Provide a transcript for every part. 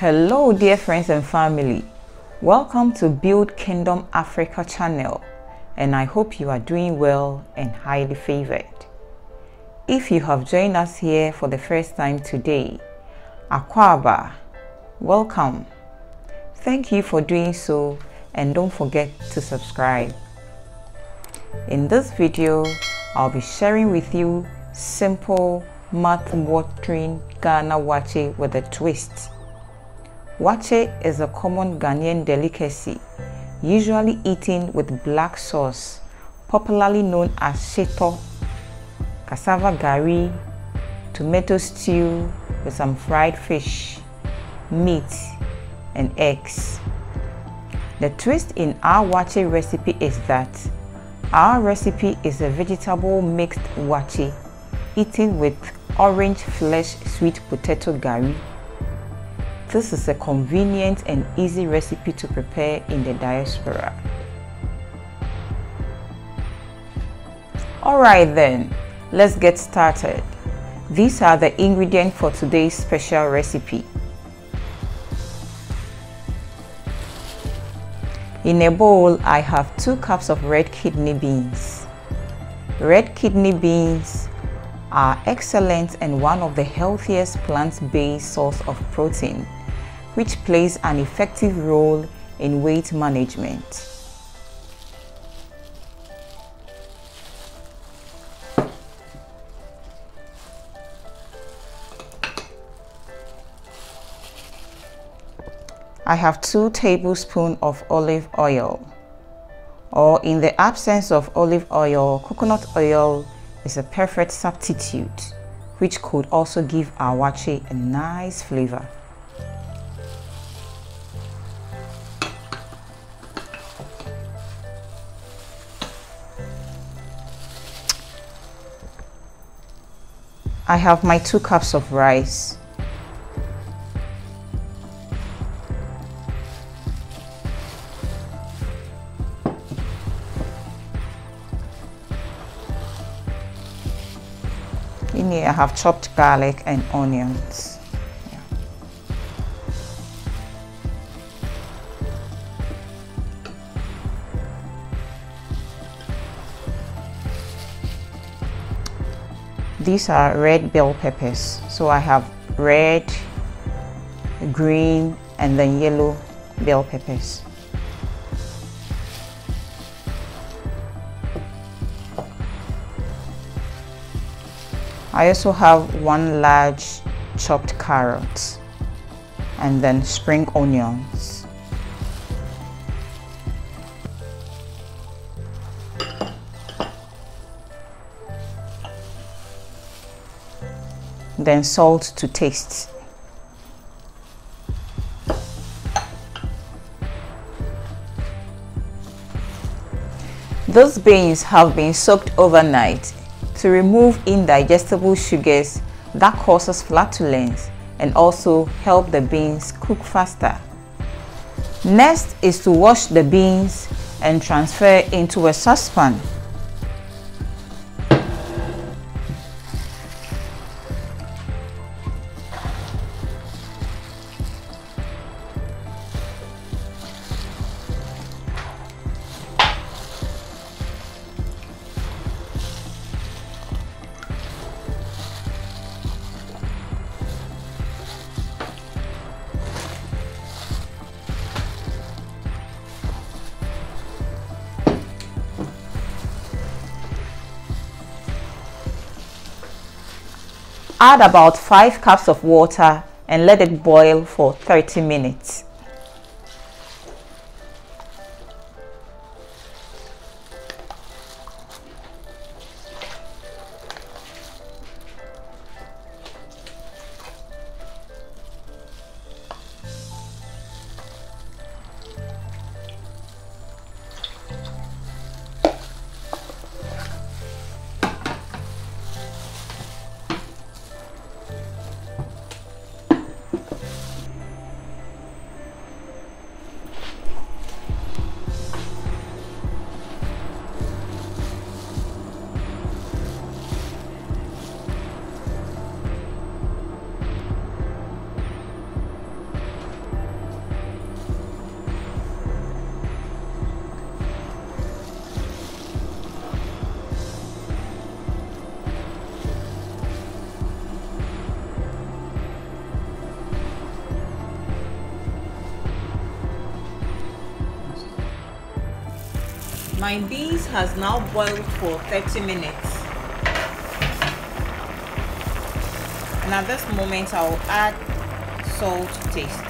Hello dear friends and family, welcome to Build Kingdom Africa channel, and I hope you are doing well and highly favored. If you have joined us here for the first time today, Akwaba, welcome. Thank you for doing so, and don't forget to subscribe. In this video, I'll be sharing with you simple mouth-watering Ghana Waakye with a twist. Waakye is a common Ghanaian delicacy, usually eaten with black sauce, popularly known as shito, cassava gari, tomato stew with some fried fish, meat, and eggs. The twist in our Waakye recipe is that our recipe is a vegetable mixed Waakye, eaten with orange flesh sweet potato gari. This is a convenient and easy recipe to prepare in the diaspora. Alright then, let's get started. These are the ingredients for today's special recipe. In a bowl, I have 2 cups of red kidney beans. Red kidney beans are excellent and one of the healthiest plant-based source of protein, which plays an effective role in weight management. I have 2 tablespoons of olive oil, or in the absence of olive oil, coconut oil is a perfect substitute, which could also give our Waakye a nice flavor. I have my 2 cups of rice. In here I have chopped garlic and onions. These are red bell peppers, so I have red, green, and then yellow bell peppers. I also have 1 large chopped carrot and then spring onions. Then salt to taste. Those beans have been soaked overnight to remove indigestible sugars that causes flatulence and also help the beans cook faster. Next is to wash the beans and transfer into a saucepan. Add about 5 cups of water and let it boil for 30 minutes. My beans has now boiled for 30 minutes. And at this moment, I will add salt to taste.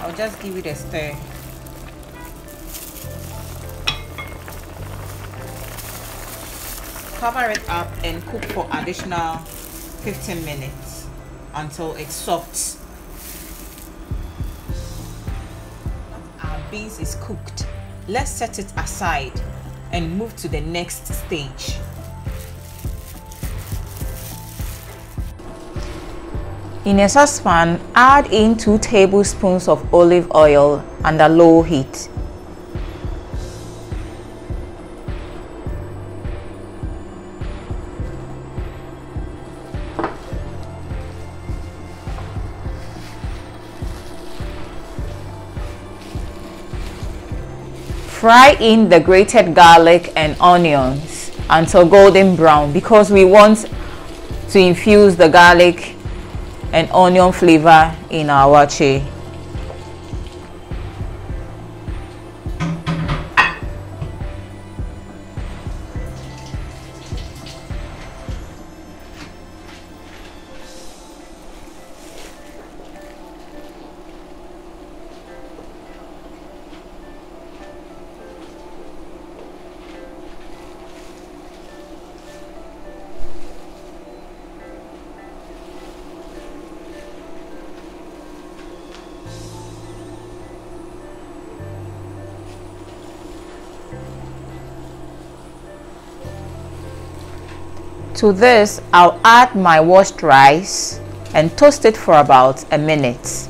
I'll just give it a stir. Cover it up and cook for additional 15 minutes until it's soft. Our beans is cooked. Let's set it aside and move to the next stage. In a saucepan, add in 2 tablespoons of olive oil under low heat. Fry in the grated garlic and onions until golden brown, because we want to infuse the garlic and onion flavor in our waakye. To this, I'll add my washed rice and toast it for about a minute.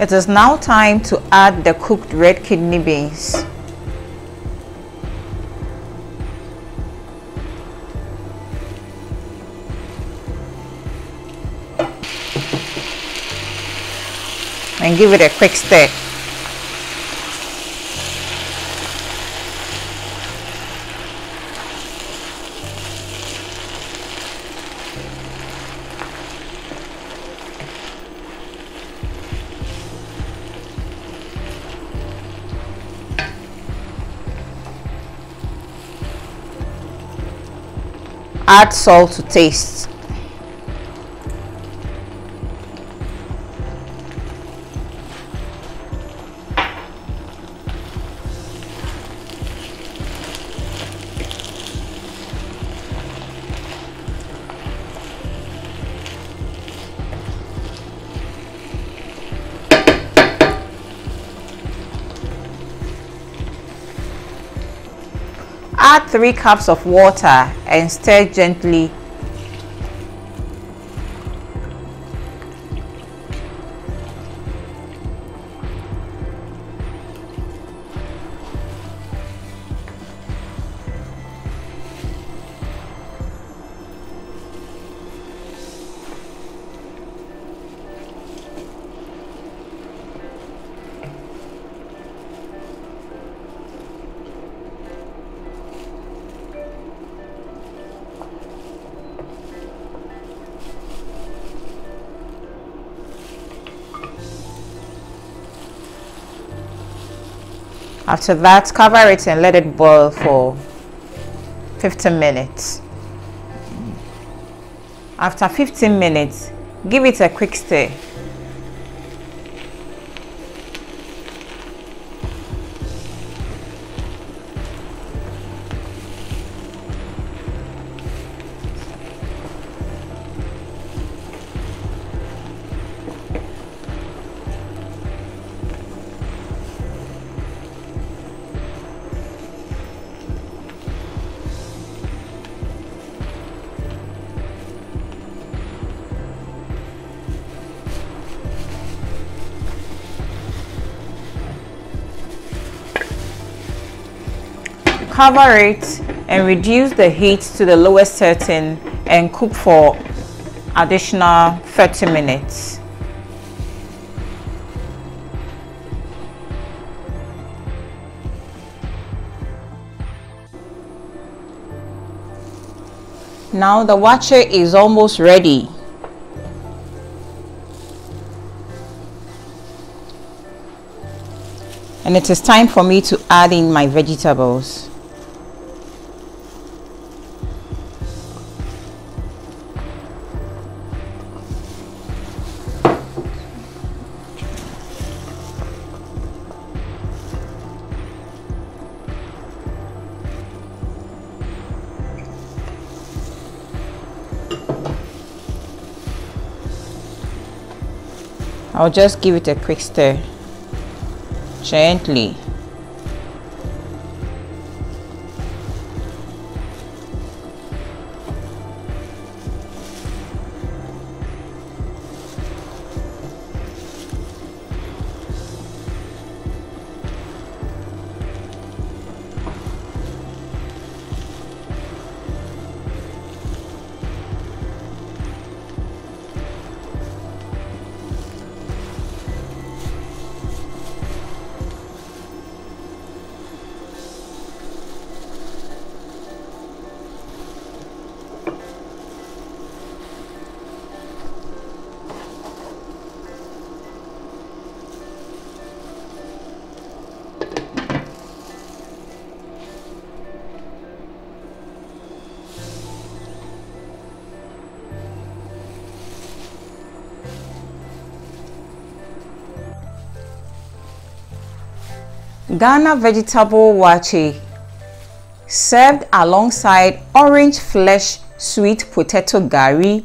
It is now time to add the cooked red kidney beans. And give it a quick stir. Add salt to taste. Add 3 cups of water and stir gently. After that, cover it and let it boil for 15 minutes. After 15 minutes, give it a quick stir. Cover it and reduce the heat to the lowest setting and cook for additional 30 minutes. Now the waakye is almost ready. And it is time for me to add in my vegetables. I'll just give it a quick stir, gently. Ghana vegetable waakye served alongside orange flesh sweet potato gari,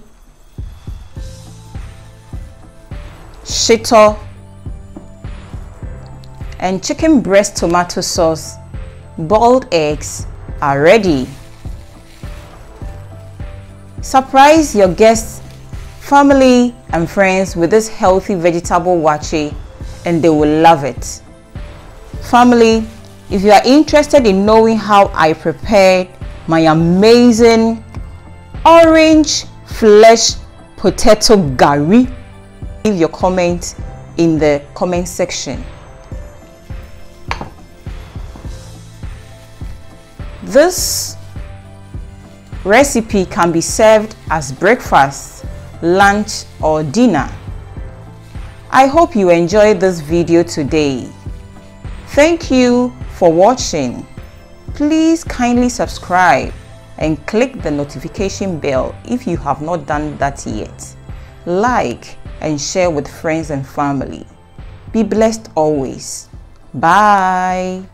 shito, and chicken breast tomato sauce. Boiled eggs are ready. Surprise your guests, family, and friends with this healthy vegetable waakye and they will love it. Family, if you are interested in knowing how I prepared my amazing orange flesh potato gari, leave your comment in the comment section. This recipe can be served as breakfast, lunch, or dinner. I hope you enjoyed this video today. Thank you for watching. Please kindly subscribe and click the notification bell if you have not done that yet. Like and share with friends and family. Be blessed always. Bye.